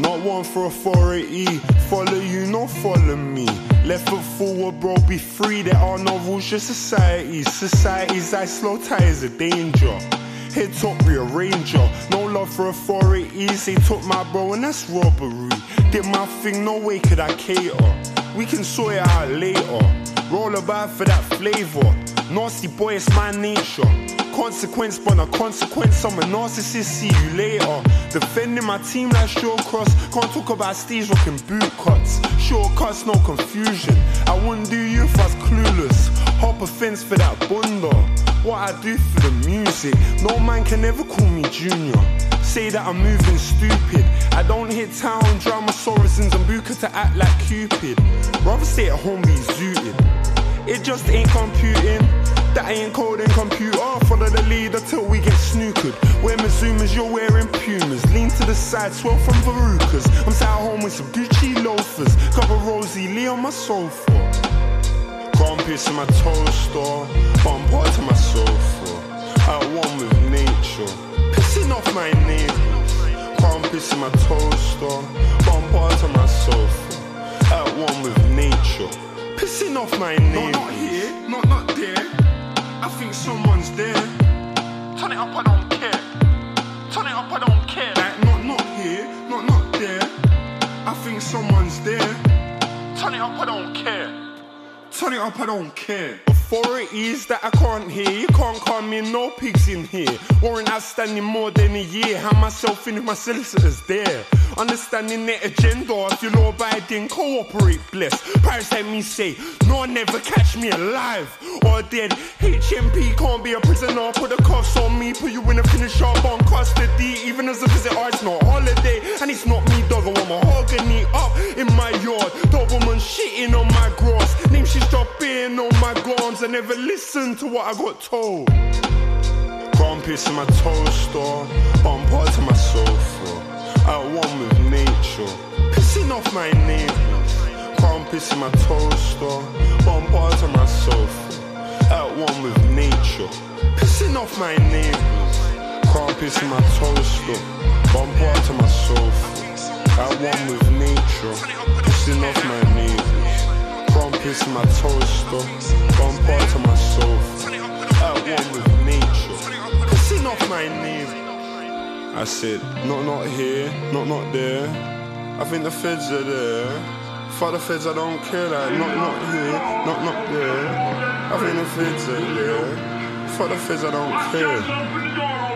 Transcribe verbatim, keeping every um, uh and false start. Not one for authority. Follow you, not follow me. Left foot forward, bro, be free. There are no rules, just societies. Societies that slow tires are danger. Head top, rearranger. No love for authorities. They took my bro and that's robbery. Did my thing, no way could I cater. We can sort it out later. Roll a bag for that flavour. Nasty boy, it's my nature. Consequence, but no consequence. I'm a narcissist, see you later. Defending my team like Shawcross. Can't talk about steez rocking boot cuts. Shortcuts, no confusion. I wouldn't do you if I was clueless. Hop a fence for that bunda. What I do for the music. No man can ever call me junior. Say that I'm moving stupid. I don't hit town, drama, Sorosins and Buka to act like Cupid. Rather stay at home, be zooted. It just ain't computing. That ain't coding computer. Follow the leader till we get snookered. Wear Mizumas, you're wearing Pumas. Lean to the side, swell from Verucas. I'm sat at home with some Gucci loafers. Cover Rosie Lee on my sofa. Grumpy's in my toaster. Bump out to my sofa. At one with nature. Pissing off my neighbors. Grumpy's in my toaster. Bump out to my sofa. At one with nature. Pissing off my neighbors. Not, not here, not, not there. I think someone's there. Turn it up, I don't care. Turn it up, I don't care. Like, not, not here, not, not there. I think someone's there. Turn it up, I don't care. Turn it up, I don't care. Authorities that I can't hear. You can't call me, no pigs in here. Warrant outstanding more than a year. Hand myself in with my solicitors there. Understanding their agenda. If you law abiding, cooperate, bless. Pirates like me say, no, never catch me alive or dead. H M P can't be a prisoner. Put the cuffs on me, put you in a finish up on custody. Even as a visit, oh, it's not holiday. And it's not me, dog, I want my agony up in my yard. Dog woman shitting on my grass. Name she's dropping on my glance. I never listened to what I got told. Grumpy's in my toaster. Bump out to my sofa. At one with nature. Pissing off my neighbors. Grumpy's in my toaster. Bump out to my sofa. At one with nature. Pissing off my neighbors. Grumpy's in my toaster. Bump out to my sofa. At one with nature. Pissing off my neighbors. Grumpy's in my toaster. Bump out to my sofa. At one with nature. Pissing off my neighbors. I said, not not here, not not there. I think the feds are there. Fuck the feds, I don't care. Like, not not here, not not there. I think the feds are there. Fuck the feds, I don't care.